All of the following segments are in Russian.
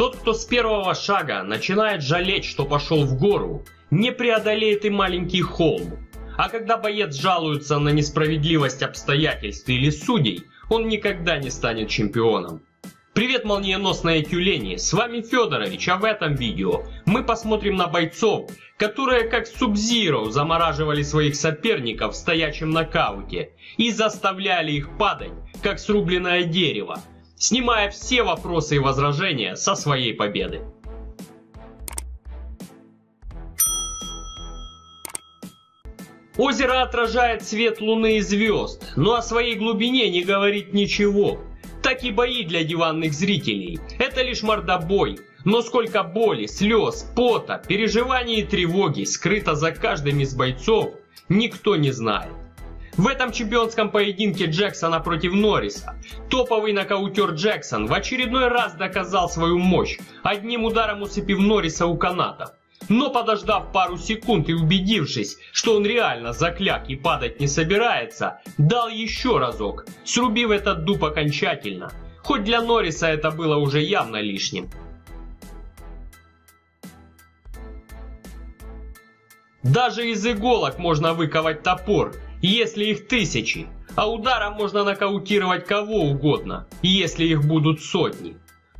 Тот, кто с первого шага начинает жалеть, что пошел в гору, не преодолеет и маленький холм. А когда боец жалуется на несправедливость обстоятельств или судей, он никогда не станет чемпионом. Привет, молниеносные тюлени, с вами Федорович, а в этом видео мы посмотрим на бойцов, которые как Суб-Зиро замораживали своих соперников в стоячем нокауте и заставляли их падать, как срубленное дерево, снимая все вопросы и возражения со своей победы. Озеро отражает свет луны и звезд, но о своей глубине не говорит ничего. Так и бои для диванных зрителей. Это лишь мордобой, но сколько боли, слез, пота, переживаний и тревоги скрыто за каждым из бойцов, никто не знает. В этом чемпионском поединке Джексона против Норриса топовый нокаутер Джексон в очередной раз доказал свою мощь, одним ударом усыпив Норриса у канатов. Но подождав пару секунд и убедившись, что он реально закляк и падать не собирается, дал еще разок, срубив этот дуб окончательно. Хоть для Норриса это было уже явно лишним. Даже из иголок можно выковать топор, если их тысячи, а ударом можно нокаутировать кого угодно, если их будут сотни.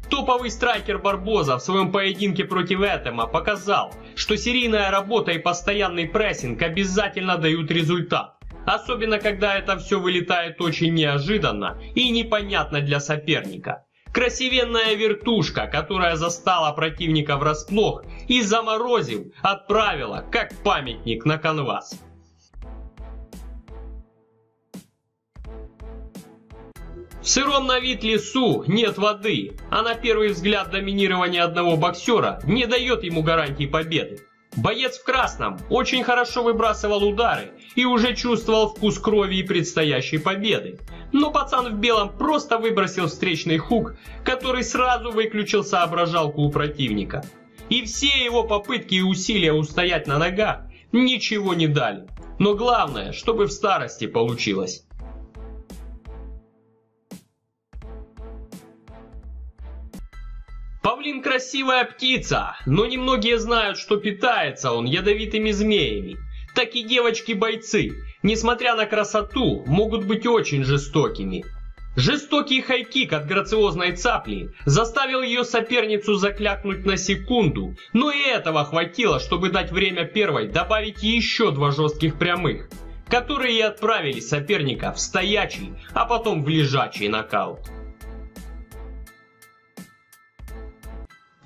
Топовый страйкер Барбоза в своем поединке против Этема показал, что серийная работа и постоянный прессинг обязательно дают результат. Особенно, когда это все вылетает очень неожиданно и непонятно для соперника. Красивенная вертушка, которая застала противника врасплох и, заморозив, отправила как памятник на канвас. В сыром на вид лесу нет воды, а на первый взгляд доминирование одного боксера не дает ему гарантии победы. Боец в красном очень хорошо выбрасывал удары и уже чувствовал вкус крови и предстоящей победы. Но пацан в белом просто выбросил встречный хук, который сразу выключил соображалку у противника. И все его попытки и усилия устоять на ногах ничего не дали. Но главное, чтобы в старости получилось. Павлин красивая птица, но немногие знают, что питается он ядовитыми змеями. Так и девочки-бойцы, несмотря на красоту, могут быть очень жестокими. Жестокий хайкик от грациозной цапли заставил ее соперницу заклякнуть на секунду, но и этого хватило, чтобы дать время первой добавить еще два жестких прямых, которые и отправили соперника в стоячий, а потом в лежачий нокаут.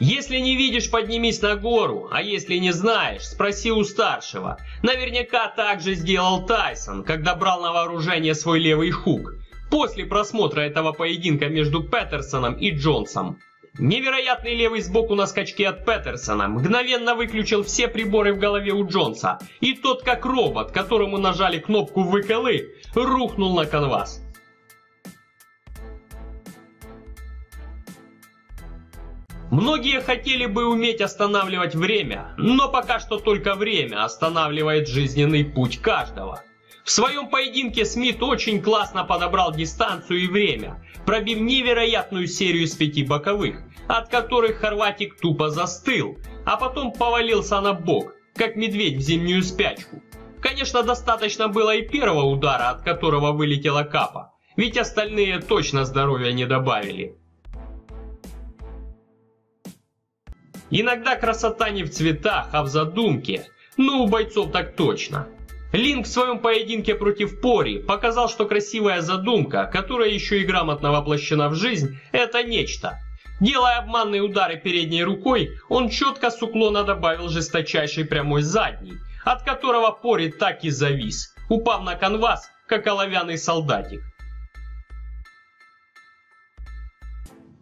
Если не видишь, поднимись на гору, а если не знаешь, спроси у старшего. Наверняка так же сделал Тайсон, когда брал на вооружение свой левый хук, после просмотра этого поединка между Петерсоном и Джонсом. Невероятный левый сбоку на скачке от Петерсона мгновенно выключил все приборы в голове у Джонса, и тот, как робот, которому нажали кнопку выколы, рухнул на канвас. Многие хотели бы уметь останавливать время, но пока что только время останавливает жизненный путь каждого. В своем поединке Смит очень классно подобрал дистанцию и время, пробив невероятную серию с 5 боковых, от которых Хорватик тупо застыл, а потом повалился на бок, как медведь в зимнюю спячку. Конечно, достаточно было и первого удара, от которого вылетела капа, ведь остальные точно здоровья не добавили. Иногда красота не в цветах, а в задумке. Ну, у бойцов так точно. Линк в своем поединке против Пори показал, что красивая задумка, которая еще и грамотно воплощена в жизнь, это нечто. Делая обманные удары передней рукой, он четко с уклона добавил жесточайший прямой задний, от которого Пори так и завис, упав на канвас, как оловянный солдатик.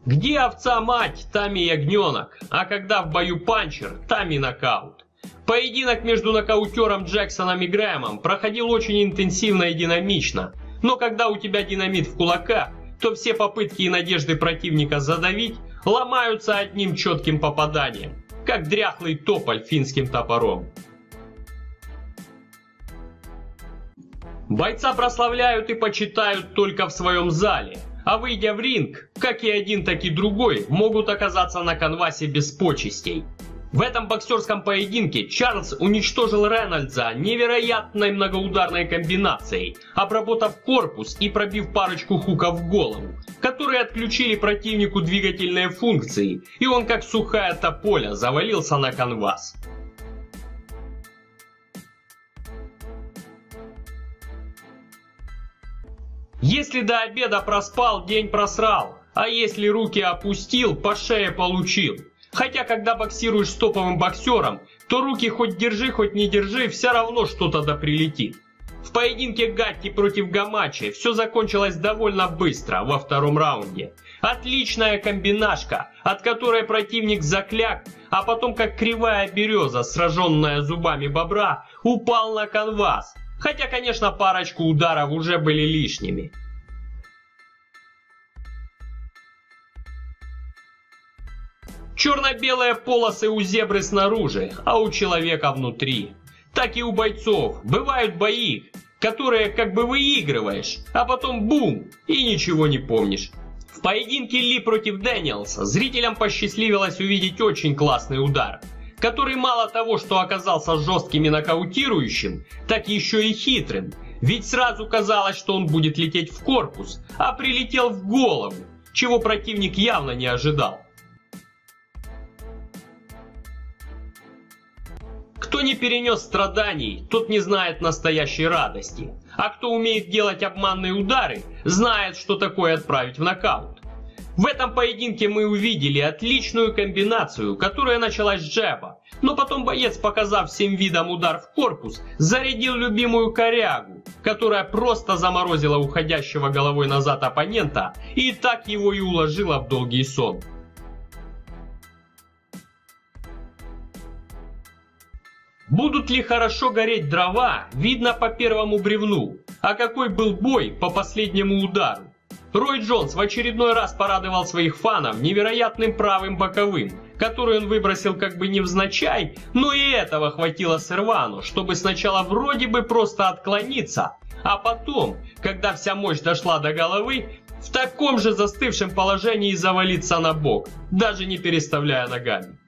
Где овца мать, там и ягненок, а когда в бою панчер, там и нокаут. Поединок между нокаутером Джексоном и Грэмом проходил очень интенсивно и динамично, но когда у тебя динамит в кулаках, то все попытки и надежды противника задавить ломаются одним четким попаданием, как дряхлый тополь финским топором. Бойца прославляют и почитают только в своем зале. А выйдя в ринг, как и один, так и другой могут оказаться на канвасе без почестей. В этом боксерском поединке Чарльз уничтожил Рейнольдса невероятной многоударной комбинацией, обработав корпус и пробив парочку хуков в голову, которые отключили противнику двигательные функции, и он как сухая тополя завалился на канвас. Если до обеда проспал, день просрал, а если руки опустил, по шее получил. Хотя, когда боксируешь с топовым боксером, то руки хоть держи, хоть не держи, все равно что-то да прилетит. В поединке Гатти против Гамачи все закончилось довольно быстро во втором раунде. Отличная комбинашка, от которой противник закляк, а потом как кривая береза, сраженная зубами бобра, упал на канвас. Хотя, конечно, парочку ударов уже были лишними. Черно-белые полосы у зебры снаружи, а у человека внутри. Так и у бойцов бывают бои, которые как бы выигрываешь, а потом бум, и ничего не помнишь. В поединке Ли против Даниэлса зрителям посчастливилось увидеть очень классный удар, который мало того, что оказался жестким и нокаутирующим, так еще и хитрым. Ведь сразу казалось, что он будет лететь в корпус, а прилетел в голову, чего противник явно не ожидал. Кто не перенес страданий, тот не знает настоящей радости. А кто умеет делать обманные удары, знает, что такое отправить в нокаут. В этом поединке мы увидели отличную комбинацию, которая началась с джеба. Но потом боец, показав всем видом удар в корпус, зарядил любимую корягу, которая просто заморозила уходящего головой назад оппонента и так его и уложила в долгий сон. Будут ли хорошо гореть дрова, видно по первому бревну, а какой был бой по последнему удару. Рой Джонс в очередной раз порадовал своих фанов невероятным правым боковым, который он выбросил как бы невзначай, но и этого хватило Сервану, чтобы сначала вроде бы просто отклониться, а потом, когда вся мощь дошла до головы, в таком же застывшем положении завалиться на бок, даже не переставляя ногами.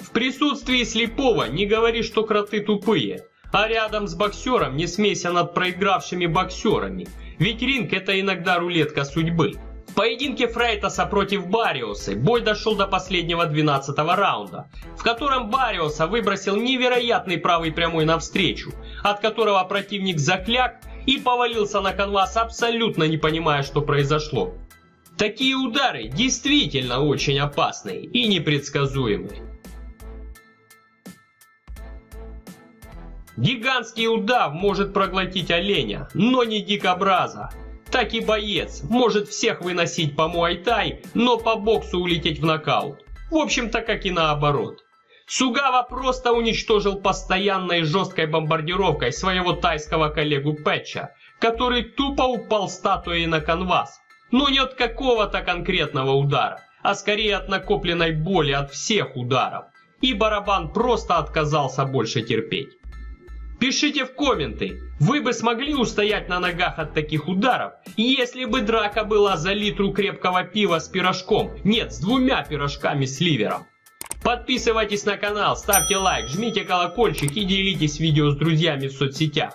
В присутствии слепого не говори, что кроты тупые, а рядом с боксером не смейся над проигравшими боксерами, ведь ринг это иногда рулетка судьбы. В поединке Фрейтаса против Барриоса бой дошел до последнего 12-го раунда, в котором Барриоса выбросил невероятный правый прямой навстречу, от которого противник закляк и повалился на канвас, абсолютно не понимая, что произошло. Такие удары действительно очень опасные и непредсказуемые. Гигантский удав может проглотить оленя, но не дикобраза. Так и боец может всех выносить по муай-тай, но по боксу улететь в нокаут. В общем-то, как и наоборот. Цугава просто уничтожил постоянной жесткой бомбардировкой своего тайского коллегу Пэтча, который тупо упал статуей на канвас. Но не от какого-то конкретного удара, а скорее от накопленной боли от всех ударов. И барабан просто отказался больше терпеть. Пишите в комменты, вы бы смогли устоять на ногах от таких ударов, если бы драка была за литру крепкого пива с пирожком, нет, с двумя пирожками с ливером. Подписывайтесь на канал, ставьте лайк, жмите колокольчик и делитесь видео с друзьями в соцсетях.